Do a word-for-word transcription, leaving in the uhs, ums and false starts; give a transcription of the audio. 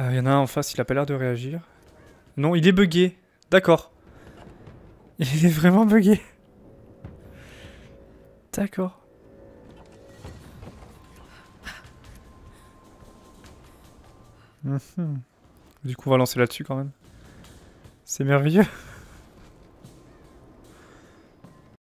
Il euh, y en a un en face, il a pas l'air de réagir. Non, il est bugué. D'accord. Il est vraiment bugué. D'accord. Mmh. Du coup, on va lancer là-dessus quand même. C'est merveilleux.